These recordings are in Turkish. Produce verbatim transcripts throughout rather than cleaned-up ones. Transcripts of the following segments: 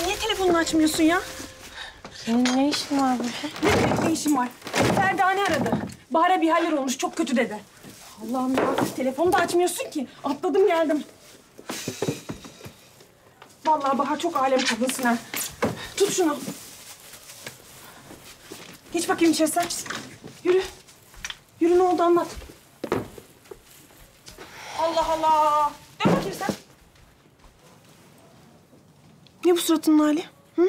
Sen niye telefonunu açmıyorsun ya? Senin ne işin var burada? Ne demek ne işin var? Ferdane aradı. Bahar'a bir haller olmuş, çok kötü dedi. Allah'ım ya, telefonu da açmıyorsun ki. Atladım geldim. Vallahi Bahar çok alem kadınsın ha. Tut şunu. Geç bakayım içeri sen. Yürü. Yürü, ne oldu anlat. Allah Allah. Dön bakayım sen. Ne bu suratının hali? Hı?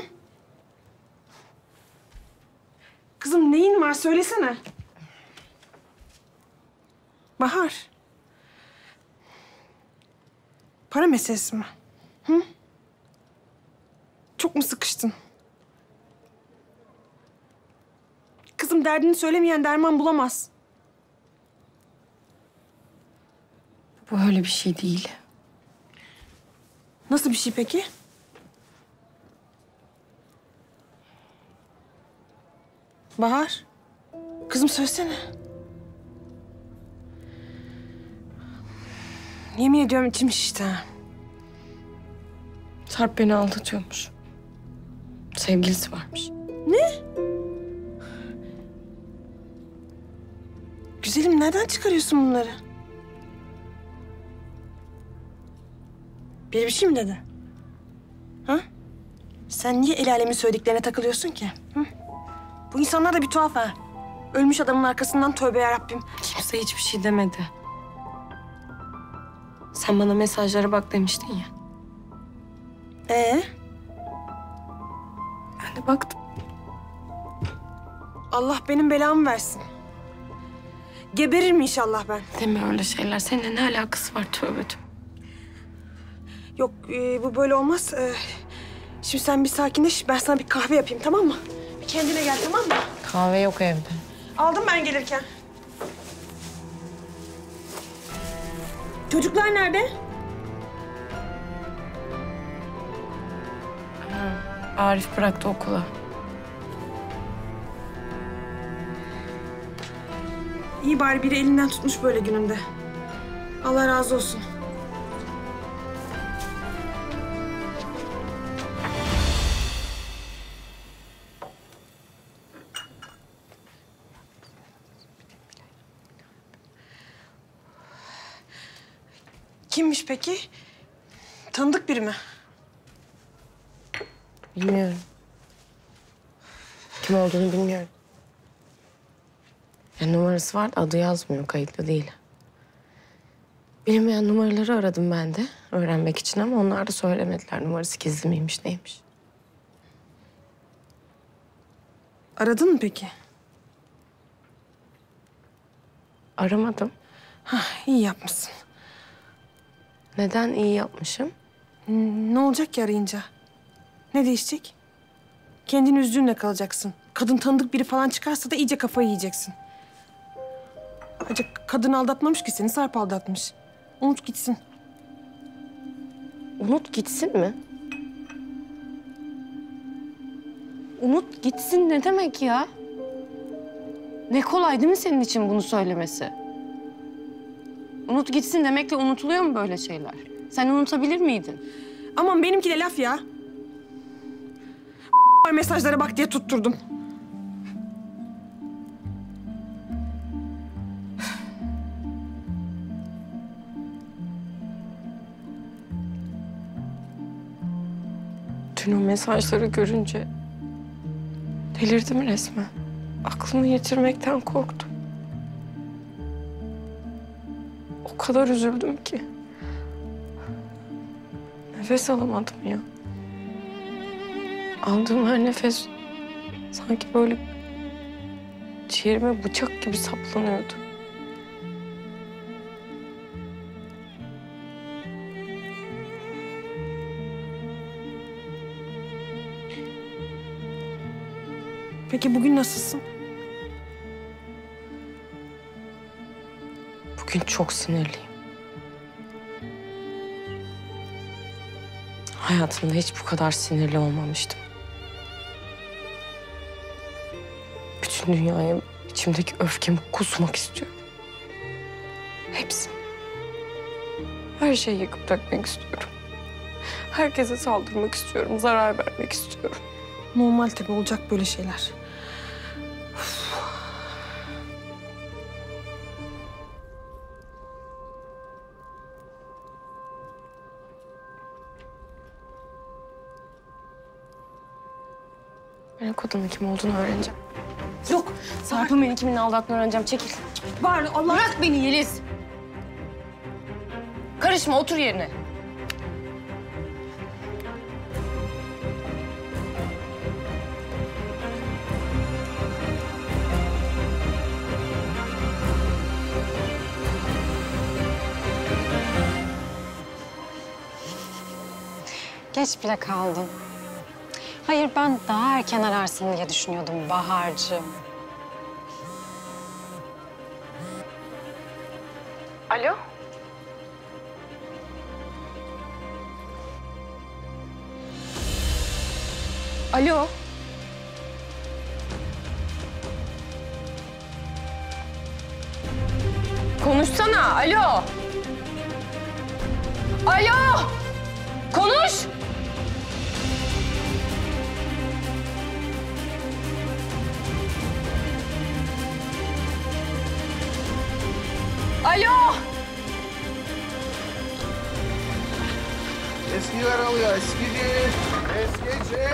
Kızım neyin var söylesene. Bahar. Para meselesi mi? Hı? Çok mu sıkıştın? Kızım derdini söylemeyen derman bulamaz. Bu öyle bir şey değil. Nasıl bir şey peki? Bahar, kızım söylesene. Yemin ediyorum içim şişti. Sarp beni aldatıyormuş. Sevgilisi varmış. Ne? Güzelim, nereden çıkarıyorsun bunları? Biri bir şey mi dedi? Ha? Sen niye el alemin söylediklerine takılıyorsun ki? Hı? Bu insanlar da bir tuhaf ha. Ölmüş adamın arkasından tövbe yarabbim. Kimse hiçbir şey demedi. Sen bana mesajlara bak demiştin ya. Ee? Ben de baktım. Allah benim belamı versin. Geberirim inşallah ben. Deme öyle şeyler. Seninle ne alakası var tövbe tövbe. Yok e, bu böyle olmaz. E, şimdi sen bir sakinleş. Ben sana bir kahve yapayım tamam mı? Bir kendine gel tamam mı? Kahve yok evde. Aldım ben gelirken. Çocuklar nerede? Ha, Arif bıraktı okula. İyi bari biri elinden tutmuş böyle gününde. Allah razı olsun. Kimmiş peki? Tanıdık biri mi? Bilmiyorum. Kim olduğunu bilmiyorum. Ya numarası var da adı yazmıyor, kayıtlı değil. Bilinmeyen numaraları aradım ben de öğrenmek için ama onlar da söylemediler. Numarası gizli miymiş, neymiş? Aradın mı peki? Aramadım. Hah, iyi yapmışsın. Neden iyi yapmışım? Ne olacak ki arayınca? Ne değişecek? Kendini üzdüğünle kalacaksın. Kadın tanıdık biri falan çıkarsa da iyice kafayı yiyeceksin. Ayrıca kadın aldatmamış ki seni, Sarp aldatmış. Unut gitsin. Unut gitsin mi? Unut gitsin ne demek ya? Ne kolay değil mi senin için bunu söylemesi? Unut gitsin demekle unutuluyor mu böyle şeyler? Sen unutabilir miydin? Aman benimki de laf ya. Mesajlara bak diye tutturdum. Dün o mesajları görünce delirdim resmen. Aklımı yitirmekten korktum. O kadar üzüldüm ki. Nefes alamadım ya. Aldığım her nefes sanki böyle ciğerime bıçak gibi saplanıyordu. Peki bugün nasılsın? Bugün çok sinirliyim. Hayatımda hiç bu kadar sinirli olmamıştım. Bütün dünyaya içimdeki öfkemi kusmak istiyorum. Hepsini. Her şeyi yıkıp dökmek istiyorum. Herkese saldırmak istiyorum, zarar vermek istiyorum. Normal tabii, olacak böyle şeyler. Uf. Ben o kadının kim olduğunu öğreneceğim. Yok, Sarp'ın beni kiminle aldattığını öğreneceğim. Çekil. Bari Allah... Bırak beni Yeliz. Karışma, otur yerine. Geç bile kaldım. Hayır, ben daha erken ararsın diye düşünüyordum Bahar'cığım. Alo? Alo? Konuşsana, alo! Alo! Konuş! Alo! Eskiler alıyor, eskidir. Eskici!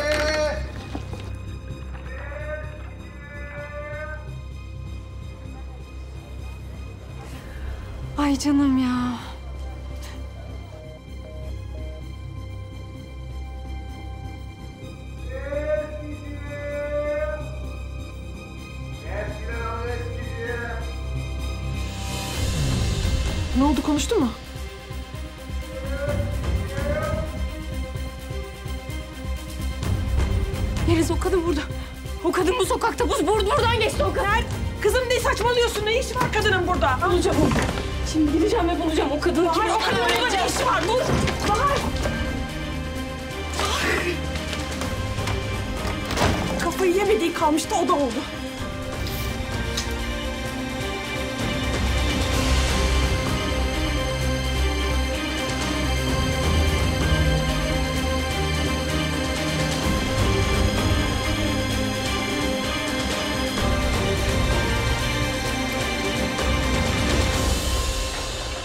Ay canım ya. Ne oldu, konuştu mu? Yeliz, o kadın burada. O kadın bu sokakta, bu buradan geçti o kadın. Kızım ne saçmalıyorsun, ne işi var kadının burada? Bulacağım onu. Şimdi gideceğim ve bulacağım o kadını. Bahar, o kadının burada ne işi var? Bul. Bahar. Kafayı yemediği kalmıştı, o da oldu.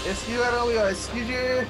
Eskiler alıyor, eskici.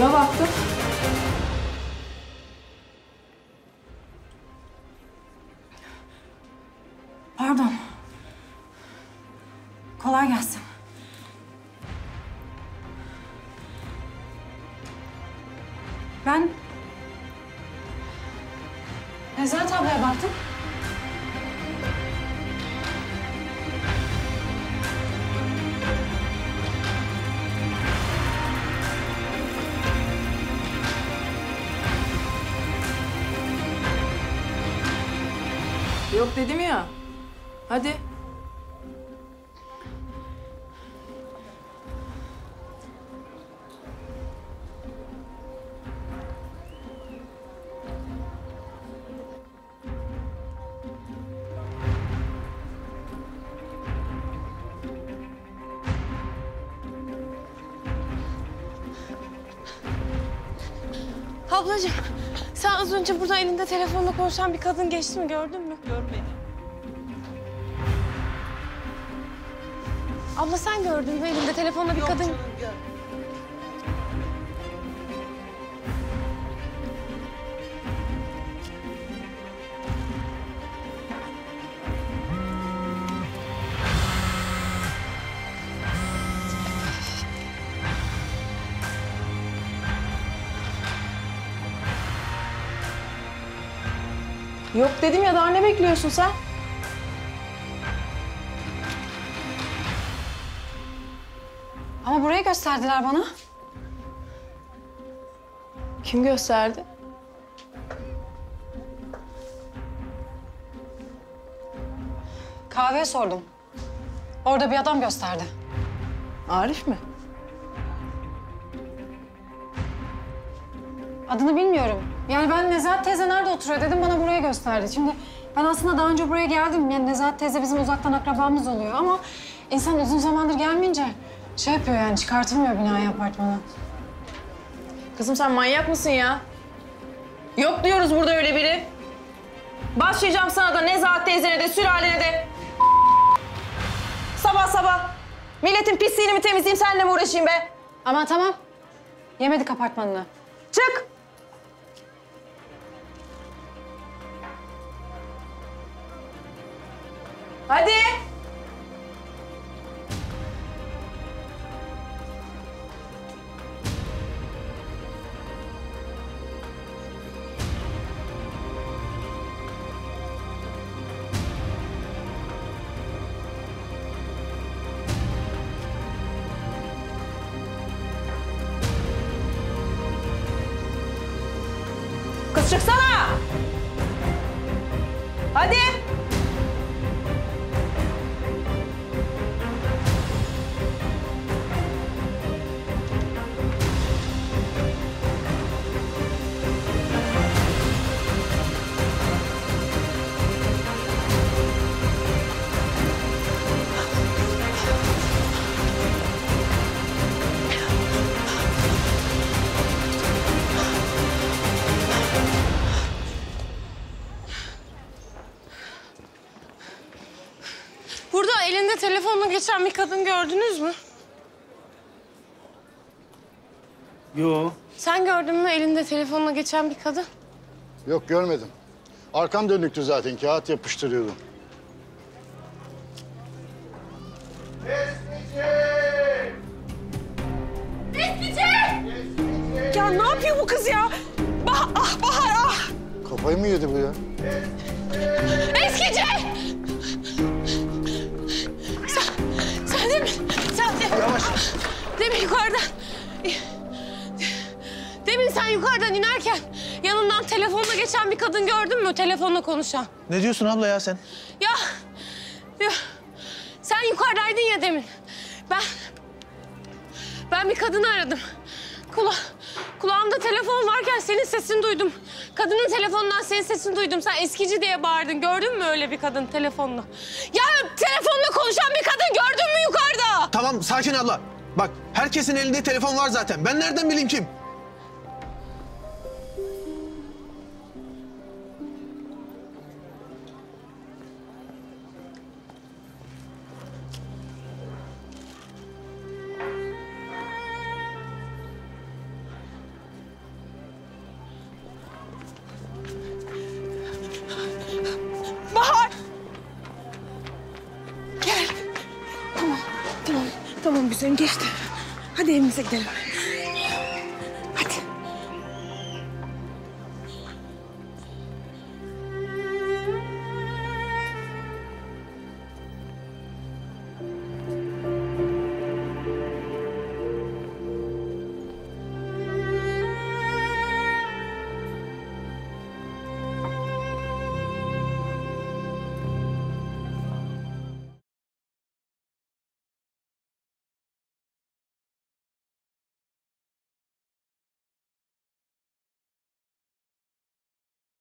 Kime baktın? Pardon. Kolay gelsin. Ben... Ezan tabloya baktım. Yok dedim ya. Hadi. Ablacığım, sen az önce burada elinde telefonla konuşan bir kadın geçti mi, gördün mü? Görmedim. Abla sen gördün mü elinde telefonla bir Yok kadın? Canım, gör. Yok dedim ya, daha ne bekliyorsun sen? Ama burayı gösterdiler bana. Kim gösterdi? Kahveye sordum. Orada bir adam gösterdi. Arif mi? Adını bilmiyorum. Yani ben Nezahat teyze nerede oturuyor dedim, bana buraya gösterdi. Şimdi ben aslında daha önce buraya geldim. Yani Nezahat teyze bizim uzaktan akrabamız oluyor ama insan uzun zamandır gelmeyince şey yapıyor yani, çıkartılmıyor binaya, apartmana. Kızım sen manyak mısın ya? Yok diyoruz burada öyle biri. Başlayacağım sana da, Nezahat teyzene de, sülalene de. Sabah sabah milletin pisliğini mi temizleyeyim, seninle mi uğraşayım be? Aman tamam. Yemedik apartmanını. Çık! Hadi! Kız çıksana! Hadi! Elinde telefonla geçen bir kadın gördünüz mü? Yok. Sen gördün mü elinde telefonla geçen bir kadın? Yok, görmedim. Arkam dönüktü zaten, kağıt yapıştırıyordum. Besnici! Besnici! Besnici! Ya ne yapıyor bu kız ya? Bah ah Bahar ah! Kafayı mı yedi bu ya? Besnici! Yavaş. Demin yukarıdan... Demin sen yukarıdan inerken yanından telefonla geçen bir kadın gördün mü? Telefonla konuşan. Ne diyorsun abla ya sen? Ya... ya sen yukarıdaydın ya demin. Ben... Ben bir kadını aradım. Kula, kulağımda telefon varken senin sesini duydum. Kadının telefonundan senin sesini duydum. Sen eskici diye bağırdın. Gördün mü öyle bir kadın telefonla? Ya telefonla konuşan bir kadın gördün mü yukarıda? Tamam, sakin abla. Bak, herkesin elinde telefon var zaten. Ben nereden bileyim kim? Tamam güzelim, geçti. Hadi evimize gidelim.